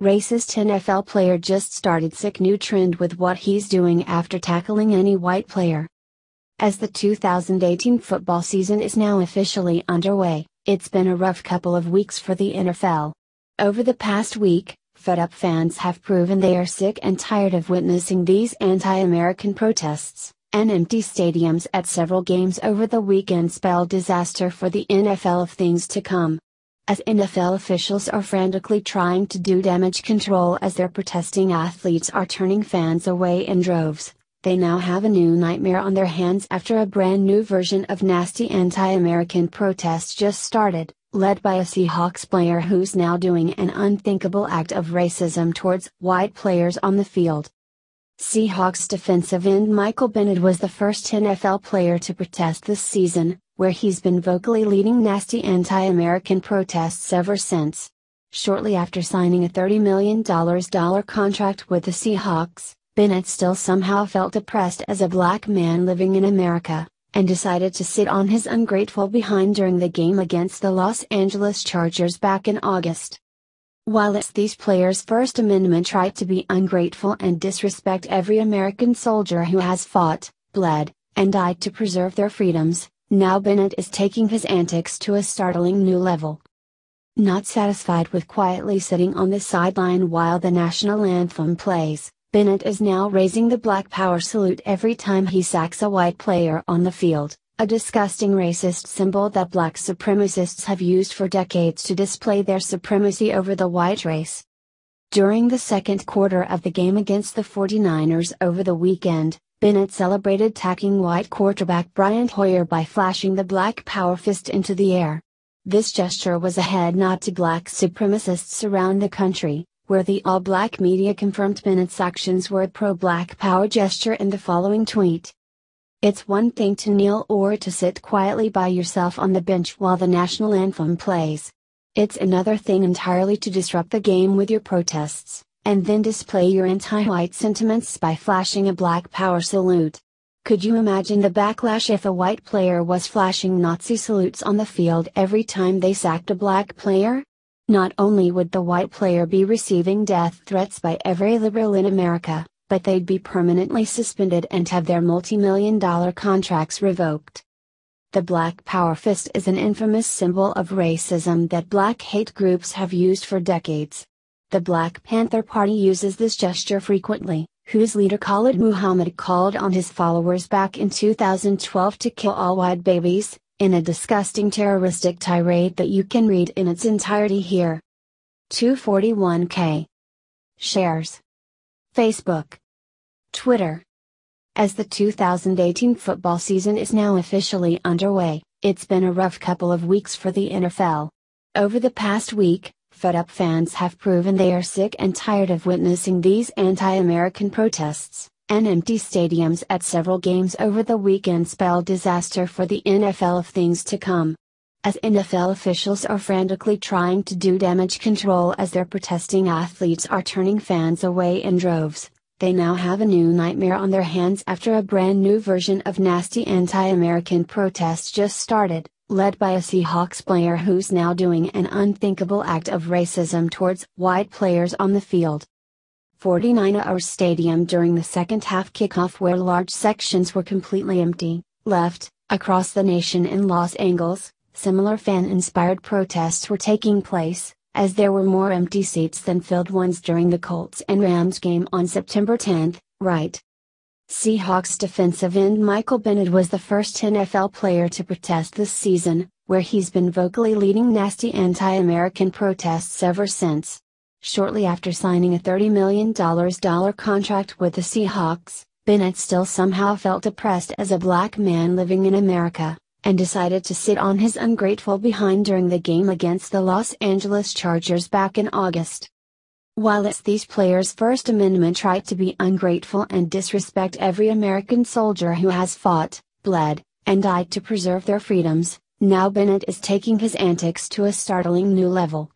Racist NFL player just started sick new trend with what he's doing after tackling any white player. As the 2018 football season is now officially underway, it's been a rough couple of weeks for the NFL. Over the past week, fed-up fans have proven they are sick and tired of witnessing these anti-American protests, and empty stadiums at several games over the weekend spell disaster for the NFL of things to come. As NFL officials are frantically trying to do damage control as their protesting athletes are turning fans away in droves, they now have a new nightmare on their hands after a brand new version of nasty anti-American protest just started, led by a Seahawks player who's now doing an unthinkable act of racism towards white players on the field. Seahawks defensive end Michael Bennett was the first NFL player to protest this season, where he's been vocally leading nasty anti-American protests ever since. Shortly after signing a $30 million contract with the Seahawks, Bennett still somehow felt oppressed as a black man living in America, and decided to sit on his ungrateful behind during the game against the Los Angeles Chargers back in August. While it's these players' First Amendment right to be ungrateful and disrespect every American soldier who has fought, bled, and died to preserve their freedoms, now Bennett is taking his antics to a startling new level. Not satisfied with quietly sitting on the sideline while the national anthem plays, Bennett is now raising the Black Power salute every time he sacks a white player on the field, a disgusting racist symbol that black supremacists have used for decades to display their supremacy over the white race. During the second quarter of the game against the 49ers over the weekend, Bennett celebrated tacking white quarterback Brian Hoyer by flashing the Black Power fist into the air. This gesture was a head nod to black supremacists around the country, where the all-black media confirmed Bennett's actions were a pro-Black Power gesture in the following tweet. "It's one thing to kneel or to sit quietly by yourself on the bench while the national anthem plays. It's another thing entirely to disrupt the game with your protests, and then display your anti-white sentiments by flashing a Black Power salute." Could you imagine the backlash if a white player was flashing Nazi salutes on the field every time they sacked a black player? Not only would the white player be receiving death threats by every liberal in America, but they'd be permanently suspended and have their multi-million-dollar contracts revoked. The Black Power fist is an infamous symbol of racism that black hate groups have used for decades. The Black Panther Party uses this gesture frequently, whose leader Khalid Muhammad called on his followers back in 2012 to kill all white babies, in a disgusting terroristic tirade that you can read in its entirety here. 241K shares. Facebook. Twitter. As the 2018 football season is now officially underway, it's been a rough couple of weeks for the NFL. Over the past week, fed-up fans have proven they are sick and tired of witnessing these anti-American protests, and empty stadiums at several games over the weekend spell disaster for the NFL of things to come. As NFL officials are frantically trying to do damage control as their protesting athletes are turning fans away in droves, they now have a new nightmare on their hands after a brand new version of nasty anti-American protest just started, led by a Seahawks player who's now doing an unthinkable act of racism towards white players on the field. 49ers Stadium during the second half kickoff, where large sections were completely empty, left, across the nation in Los Angeles, similar fan-inspired protests were taking place, as there were more empty seats than filled ones during the Colts and Rams game on September 10, right? Seahawks defensive end Michael Bennett was the first NFL player to protest this season, where he's been vocally leading nasty anti-American protests ever since. Shortly after signing a $30 million contract with the Seahawks, Bennett still somehow felt oppressed as a black man living in America, and decided to sit on his ungrateful behind during the game against the Los Angeles Chargers back in August. While it's these players' First Amendment right to be ungrateful and disrespect every American soldier who has fought, bled, and died to preserve their freedoms, now Bennett is taking his antics to a startling new level.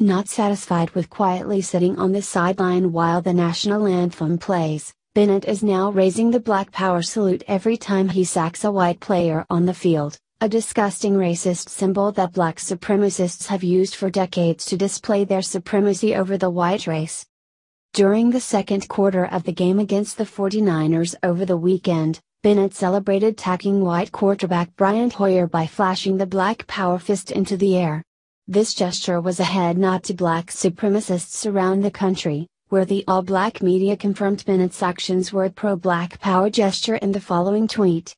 Not satisfied with quietly sitting on the sideline while the national anthem plays, Bennett is now raising the Black Power salute every time he sacks a white player on the field, a disgusting racist symbol that black supremacists have used for decades to display their supremacy over the white race. During the second quarter of the game against the 49ers over the weekend, Bennett celebrated tacking white quarterback Brian Hoyer by flashing the black power fist into the air. This gesture was a head nod to black supremacists around the country, where the all-black media confirmed Bennett's actions were a pro-black power gesture in the following tweet.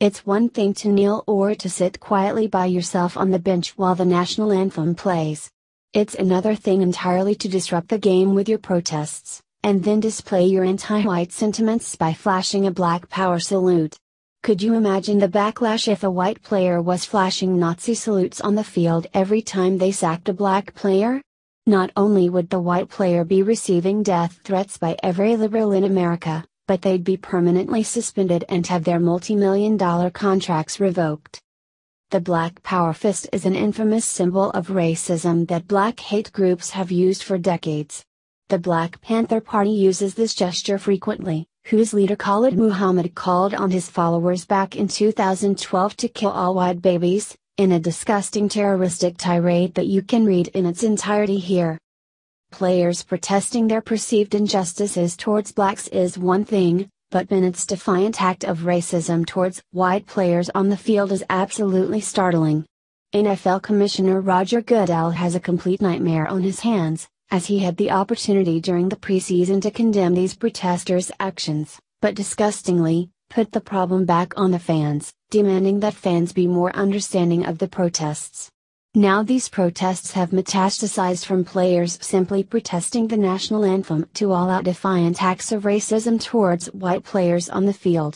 "It's one thing to kneel or to sit quietly by yourself on the bench while the national anthem plays. It's another thing entirely to disrupt the game with your protests, and then display your anti-white sentiments by flashing a black power salute. Could you imagine the backlash if a white player was flashing Nazi salutes on the field every time they sacked a black player? Not only would the white player be receiving death threats by every liberal in America, but they'd be permanently suspended and have their multi-million-dollar contracts revoked." The black power fist is an infamous symbol of racism that black hate groups have used for decades. The Black Panther Party uses this gesture frequently, whose leader Khalid Muhammad called on his followers back in 2012 to kill all white babies, in a disgusting terroristic tirade that you can read in its entirety here. Players protesting their perceived injustices towards blacks is one thing, but Bennett's defiant act of racism towards white players on the field is absolutely startling. NFL Commissioner Roger Goodell has a complete nightmare on his hands, as he had the opportunity during the preseason to condemn these protesters' actions, but disgustingly, put the problem back on the fans, demanding that fans be more understanding of the protests. Now these protests have metastasized from players simply protesting the national anthem to all-out defiant acts of racism towards white players on the field.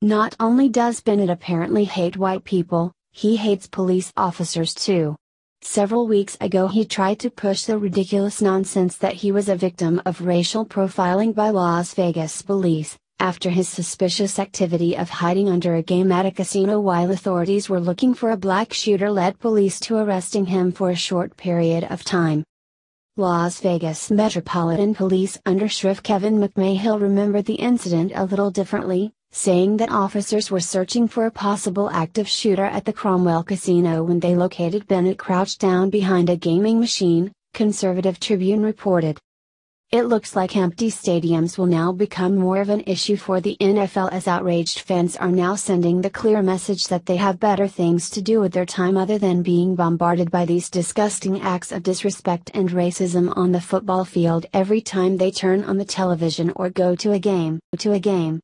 Not only does Bennett apparently hate white people, he hates police officers too. Several weeks ago he tried to push the ridiculous nonsense that he was a victim of racial profiling by Las Vegas police, after his suspicious activity of hiding under a game at a casino while authorities were looking for a black shooter led police to arresting him for a short period of time. Las Vegas Metropolitan Police Under Sheriff Kevin McMahill remembered the incident a little differently, saying that officers were searching for a possible active shooter at the Cromwell Casino when they located Bennett crouched down behind a gaming machine, Conservative Tribune reported. It looks like empty stadiums will now become more of an issue for the NFL, as outraged fans are now sending the clear message that they have better things to do with their time other than being bombarded by these disgusting acts of disrespect and racism on the football field every time they turn on the television or go to a game.